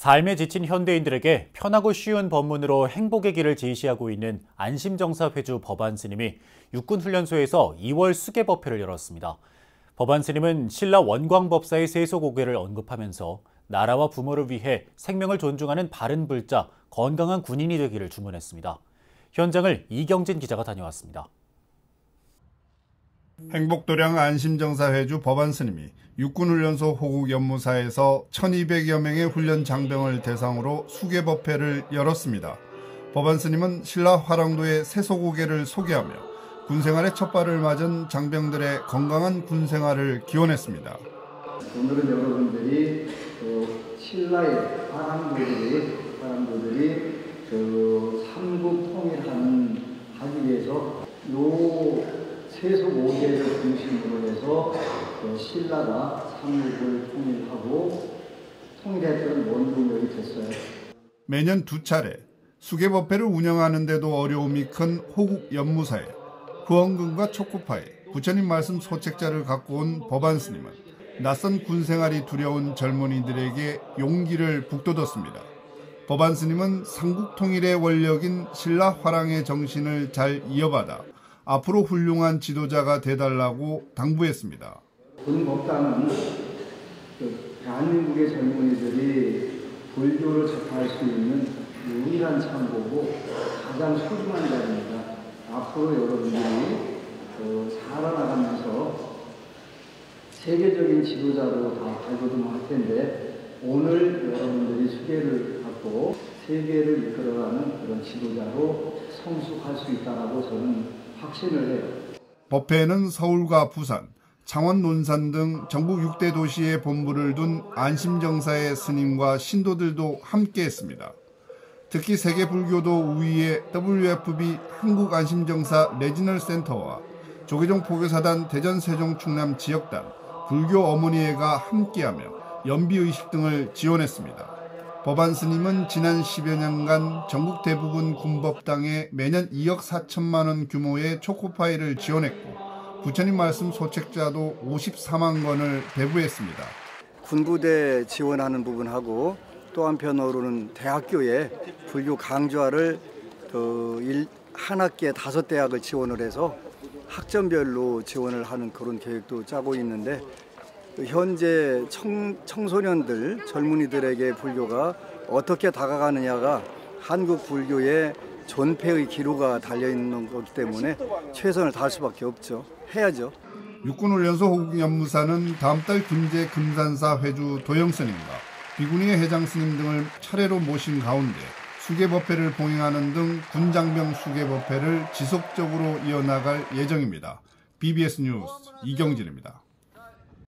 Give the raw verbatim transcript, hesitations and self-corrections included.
삶에 지친 현대인들에게 편하고 쉬운 법문으로 행복의 길을 제시하고 있는 안심정사 회주 법안 스님이 육군훈련소에서 이월 수계법회를 열었습니다. 법안 스님은 신라 원광법사의 세소고개를 언급하면서 나라와 부모를 위해 생명을 존중하는 바른 불자, 건강한 군인이 되기를 주문했습니다. 현장을 이경진 기자가 다녀왔습니다. 행복도량 안심정사 회주 법안 스님이 육군훈련소 호국연무사에서 천이백여 명의 훈련 장병을 대상으로 수계법회를 열었습니다. 법안 스님은 신라 화랑도의 세소고개를 소개하며 군생활의 첫발을 맞은 장병들의 건강한 군생활을 기원했습니다. 오늘은 여러분들이 그 신라의 화랑도들이, 화랑도들이 그 삼국 통일하는 하기 위해서 요 세소고개를 중심으로 해서 신라가 삼국을 통일하고 통일했던 원동력이 됐어요. 매년 두 차례 수계법회를 운영하는데도 어려움이 큰 호국 연무사에 후원금과 초코파이, 부처님 말씀 소책자를 갖고 온 법안 스님은 낯선 군생활이 두려운 젊은이들에게 용기를 북돋았습니다. 법안 스님은 삼국 통일의 원력인 신라 화랑의 정신을 잘 이어받아 앞으로 훌륭한 지도자가 되달라고 당부했습니다. 군법당은 대한민국의 젊은이들이 불교를 접할 수 있는 유일한 창고고 가장 소중한 자리입니다. 앞으로 여러분들이 살아나가면서 세계적인 지도자로 다 발돋움할 텐데 오늘 여러분들이 수계를 갖고 세계를 이끌어가는 그런 지도자로 성숙할 수 있다고 저는 확신을 해요. 법회에는 서울과 부산, 창원, 논산 등 전국 육대 도시에 본부를 둔 안심정사의 스님과 신도들도 함께했습니다. 특히 세계불교도 우위의 더블유에프비 한국안심정사 레지널센터와 조계종 포교사단 대전 세종 충남 지역단, 불교 어머니회가 함께하며 연비의식 등을 지원했습니다. 법안 스님은 지난 십여 년간 전국 대부분 군법당에 매년 이억 사천만 원 규모의 초코파이를 지원했고 부처님 말씀 소책자도 오십사만 권을 배부했습니다. 군부대 지원하는 부분하고 또 한편으로는 대학교에 불교 강좌를 한 학기에 다섯 대학을 지원을 해서 학점별로 지원을 하는 그런 계획도 짜고 있는데 현재 청, 청소년들, 젊은이들에게 불교가 어떻게 다가가느냐가 한국 불교의 존폐의 기로가 달려있는 거기 때문에 최선을 다할 수밖에 없죠. 해야죠. 육군훈련소 호국연무사는 다음 달 김제 금산사 회주 도영스님과 비구니의 해장스님 등을 차례로 모신 가운데 수계법회를 봉행하는 등 군장병 수계법회를 지속적으로 이어나갈 예정입니다. 비비에스 뉴스 이경진입니다.